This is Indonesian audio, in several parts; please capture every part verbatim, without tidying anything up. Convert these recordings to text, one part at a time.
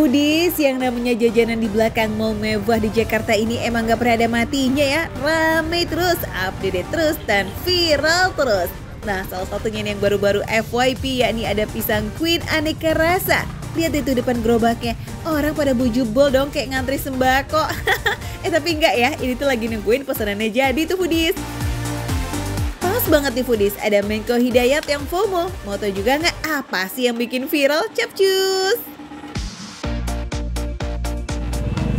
Foodies, yang namanya jajanan di belakang mall mewah di Jakarta ini emang gak pernah ada matinya ya. Rame terus, update terus, dan viral terus. Nah, salah satunya yang baru-baru F Y P yakni ada pisang Queen Aneka Rasa. Lihat itu depan gerobaknya, orang pada bujubol dong kayak ngantri sembako. eh tapi enggak ya, ini tuh lagi nungguin pesanannya jadi tuh Foodies. Pas banget nih Foodies, ada Mencho Hidayat yang FOMO. Mau tau juga nggak apa sih yang bikin viral? Capcus!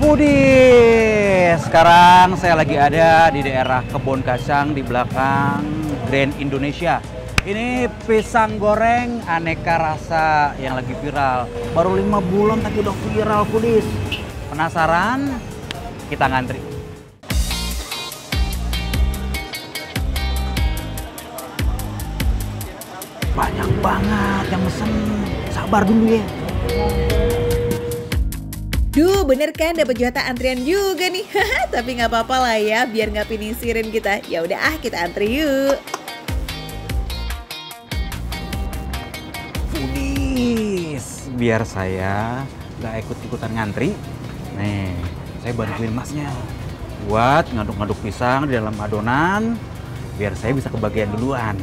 Foodies, sekarang saya lagi ada di daerah Kebon Kacang di belakang Grand Indonesia. Ini pisang goreng aneka rasa yang lagi viral. Baru lima bulan tapi udah viral Foodies. Penasaran? Kita ngantri. Banyak banget yang mesen. Sabar dulu ya. Duh, bener kan dapat jatah antrian juga nih. Tapi nggak apa-apa lah ya, biar nggak pinisirin kita. Ya udah ah, kita antri yuk. Foodies, biar saya nggak ikut-ikutan ngantri. Nih, saya bantuin masnya buat ngaduk-ngaduk pisang di dalam adonan, biar saya bisa kebagian duluan.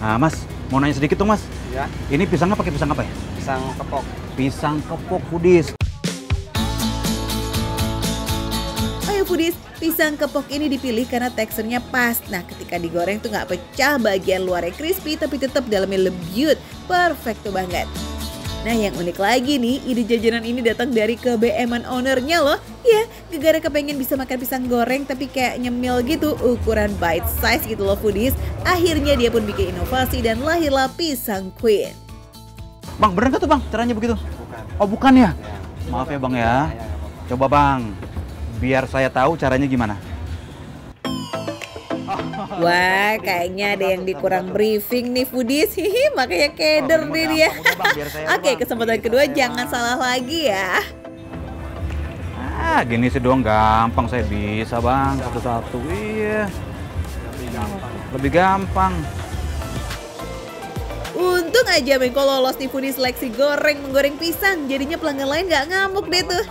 Nah, mas, mau nanya sedikit dong mas. Ya. Ini pisangnya pakai pisang apa ya? Pisang kepok. Pisang kepok Foodies. Foodies, pisang kepok ini dipilih karena teksturnya pas. Nah, ketika digoreng tuh nggak pecah, bagian luarnya crispy tapi tetap dalamnya lembut. Perfect tuh banget. Nah, yang unik lagi nih, ide jajanan ini datang dari kebeeman ownernya loh. Ya, gara-gara kepengen bisa makan pisang goreng tapi kayak nyemil gitu, ukuran bite size gitu loh Foodies. Akhirnya dia pun bikin inovasi dan lahirlah pisang Queen. Bang, bener nggak tuh bang caranya begitu? Bukan. Oh, bukan ya? Ya. Maaf ya bang ya. Ya, ya coba bang. Biar saya tahu caranya gimana. Wah, kayaknya ada yang dikurang briefing nih Foodies. Hihi, makanya keder nih dia. Oke, kesempatan kedua jangan salah lagi ya. Ah, gini sih doang gampang, saya bisa bang satu-satu. Iya. Lebih gampang. Lebih gampang. Untung aja Mencho lolos nih Foodies seleksi goreng menggoreng pisang. Jadinya pelanggan lain nggak ngamuk deh tuh.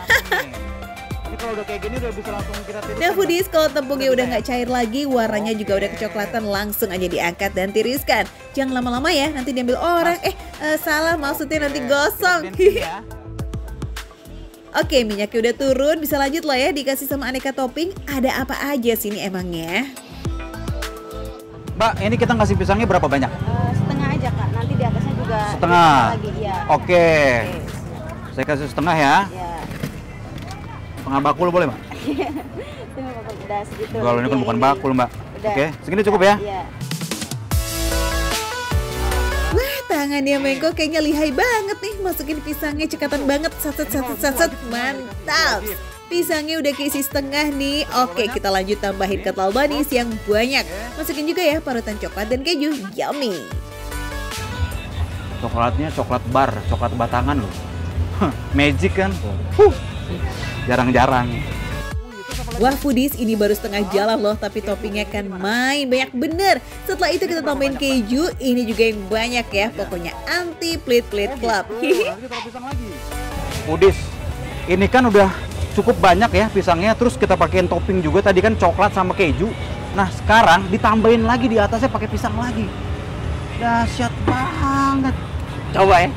Kalau udah kayak gini udah bisa langsung kita tiris. Nah Foodies, kalau tepungnya udah nggak cair lagi, warnanya juga udah kecoklatan, langsung aja diangkat dan tiriskan. Jangan lama-lama ya, nanti diambil orang. Eh, uh, salah maksudnya nanti gosong. Ya. Oke, minyaknya udah turun, bisa lanjut lah ya, dikasih sama aneka topping. Ada apa aja sini emangnya? Mbak, ini kita ngasih pisangnya berapa banyak? Uh, setengah aja kak, nanti di atasnya juga setengah lagi. Ya. Oke, okay. Okay. Saya kasih setengah ya. Ya. Tengah bakul boleh, Mbak? Iya, tengah bakul pedas gitu. Kalau ini kan bukan bakul, Mbak. Udah. Oke, segini cukup ya? Iya. Wah, tangannya Mencho kayaknya lihai banget nih. Masukin pisangnya cekatan banget. Saset-saset-saset, mantap. Pisangnya udah keisi setengah nih. Oke, kita lanjut tambahin ketal manis yang banyak. Masukin juga ya parutan coklat dan keju. Yummy. Coklatnya coklat bar, coklat batangan loh. Magic kan? Huh. Jarang-jarang. Wah Foodies, ini baru setengah jalan loh, tapi toppingnya kan main banyak bener. Setelah itu kita tambahin keju, ini juga yang banyak ya. Pokoknya anti pelit-pelit club. Foodies, ini kan udah cukup banyak ya pisangnya. Terus kita pakein topping juga, tadi kan coklat sama keju. Nah sekarang ditambahin lagi di atasnya pakai pisang lagi. Dahsyat banget. Coba ya.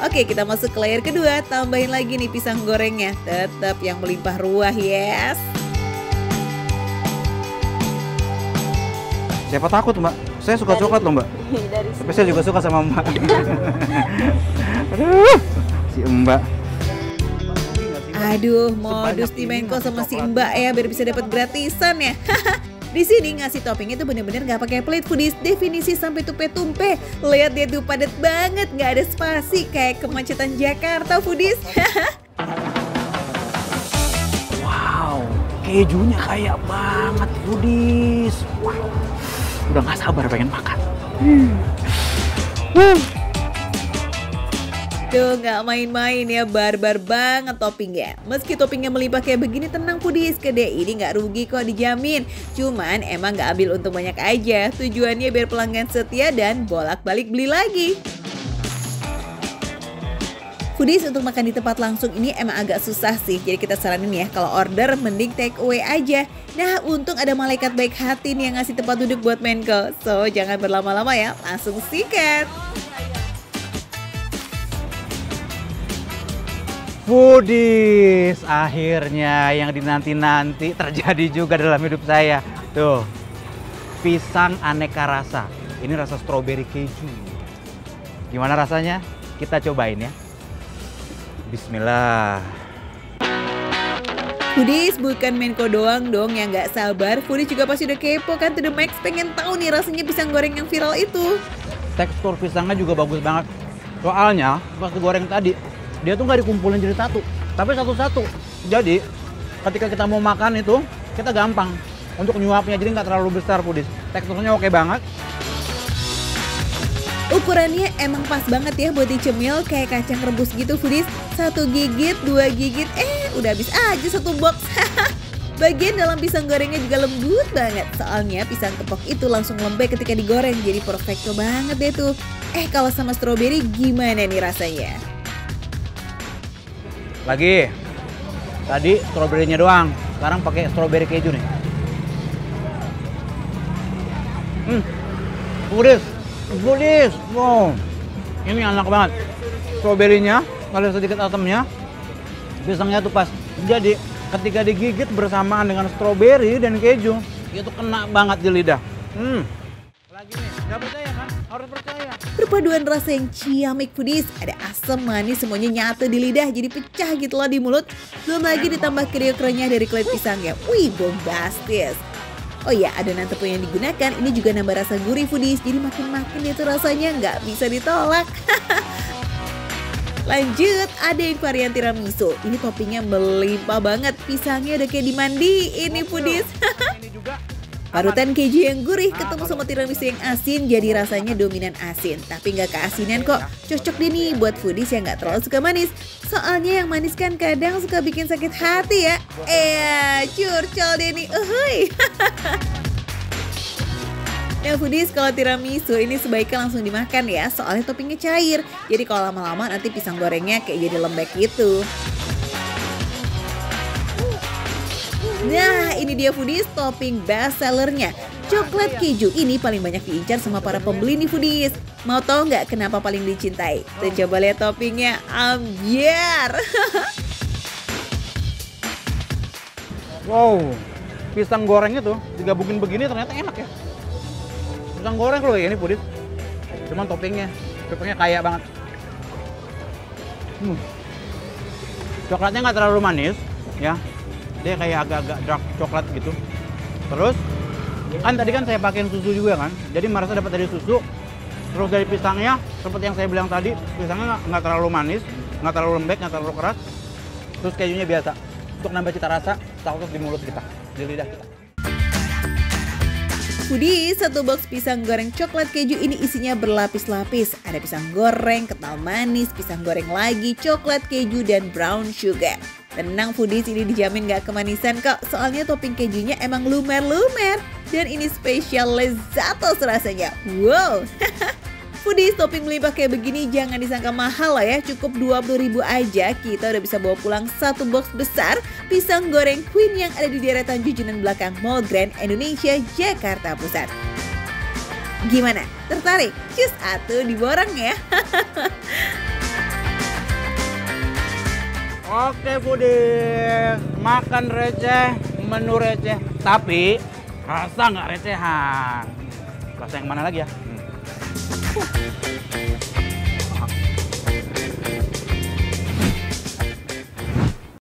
Oke, kita masuk ke layer kedua, tambahin lagi nih pisang gorengnya, tetap yang melimpah ruah, yes. Siapa takut mbak? Saya suka dari, coklat loh mbak. Tapi saya juga suka sama mbak. Aduh, si mbak. Aduh, modus di Mencho sama si mbak ya, biar bisa dapat gratisan ya. Di sini ngasih topping itu bener-bener nggak pakai pelit Foodies, definisi sampai tupe-tumpe. Lihat dia tuh padat banget, nggak ada spasi kayak kemacetan Jakarta Foodies. Wow, kejunya kaya banget Foodies. Wow, udah nggak sabar pengen makan. Hmm. Hmm. Tuh nggak main-main ya, barbar banget toppingnya. Meski toppingnya melimpah kayak begini, tenang Foodies, kedai ini nggak rugi kok, dijamin. Cuman emang nggak ambil untung banyak aja, tujuannya biar pelanggan setia dan bolak-balik beli lagi. Foodies, untuk makan di tempat langsung ini emang agak susah sih. Jadi kita saranin ya, kalau order mending take away aja. Nah, untung ada malaikat baik hati nih yang ngasih tempat duduk buat Mencho. So, jangan berlama-lama ya, langsung sikat. Foodies, akhirnya yang dinanti-nanti terjadi juga dalam hidup saya. Tuh, pisang aneka rasa. Ini rasa stroberi keju. Gimana rasanya? Kita cobain ya. Bismillah. Foodies, bukan Mencho doang dong yang gak sabar. Foodies juga pasti udah kepo kan, to the max. Pengen tahu nih rasanya pisang goreng yang viral itu. Tekstur pisangnya juga bagus banget. Soalnya pas digoreng tadi, dia tuh gak dikumpulin jadi satu, tapi satu-satu. Jadi ketika kita mau makan itu, kita gampang untuk nyuapnya. Jadi gak terlalu besar, Foodies. Teksturnya oke banget. Ukurannya emang pas banget ya buat dicemil kayak kacang rebus gitu, Foodies. Satu gigit, dua gigit, eh udah habis aja satu box. Bagian dalam pisang gorengnya juga lembut banget. Soalnya pisang kepok itu langsung lembek ketika digoreng, jadi perfecto banget deh tuh. Eh kalau sama stroberi gimana nih rasanya? Lagi, tadi stroberinya doang, sekarang pakai stroberi keju nih. Hmm, Foodies. Foodies, wow, ini enak banget. Stroberinya ada sedikit asamnya, pisangnya tuh pas. Jadi ketika digigit bersamaan dengan stroberi dan keju, itu kena banget di lidah. Hmm. Lagi nih, nggak percaya kan? Harus percaya. Perpaduan rasa yang ciamik, Foodies, ada asam manis semuanya nyatu di lidah, jadi pecah gitu loh di mulut. Belum lagi ditambah kriuk-kriuknya dari kulit pisangnya. Wih, bombastis. Oh iya, adonan tepung yang digunakan ini juga nambah rasa gurih, Foodies. Jadi makin-makin itu rasanya nggak bisa ditolak. Lanjut, ada yang varian tiramisu. Ini toppingnya melimpah banget. Pisangnya udah kayak dimandiin nih, Foodies. Parutan keju yang gurih ketemu sama tiramisu yang asin, jadi rasanya dominan asin. Tapi nggak keasinan kok. Cocok deh nih buat Foodies yang nggak terlalu suka manis. Soalnya yang manis kan kadang suka bikin sakit hati ya. Eh, curcol deh nih. Uhuy. Nah Foodies, kalau tiramisu ini sebaiknya langsung dimakan ya, soalnya toppingnya cair. Jadi kalau lama-lama nanti pisang gorengnya kayak jadi lembek gitu. Nah ini dia Foodies, topping best sellernya. Coklat keju ini paling banyak diincar sama para pembeli nih Foodies. Mau tau nggak kenapa paling dicintai? Tuh coba lihat toppingnya, ambiar. Wow, pisang gorengnya tuh digabungin begini ternyata enak ya. Pisang goreng loh ya ini Foodies, cuman toppingnya, toppingnya kaya banget. Hmm. Coklatnya nggak terlalu manis, ya. Dia kayak agak-agak dark coklat gitu. Terus, kan tadi kan saya pakein susu juga kan, jadi merasa dapat dari susu. Terus dari pisangnya, seperti yang saya bilang tadi, pisangnya nggak terlalu manis, nggak terlalu lembek, nggak terlalu keras. Terus kejunya biasa, untuk nambah cita rasa, saus di mulut kita, di lidah kita. Foodies, satu box pisang goreng coklat keju ini isinya berlapis-lapis. Ada pisang goreng, kental manis, pisang goreng lagi, coklat keju, dan brown sugar. Tenang Foodies, ini dijamin gak kemanisan kok. Soalnya topping kejunya emang lumer-lumer. Dan ini spesial lezzatos rasanya. Wow. Foodies, topping melimpah kayak begini jangan disangka mahal loh ya. Cukup dua puluh ribu aja kita udah bisa bawa pulang satu box besar pisang goreng Queen yang ada di deretan Jujunan belakang Mall Grand Indonesia, Jakarta Pusat. Gimana? Tertarik? Cus atuh diborong ya. Oke Foodies, makan receh, menu receh, tapi rasa nggak recehan. Rasa yang mana lagi ya? Hmm.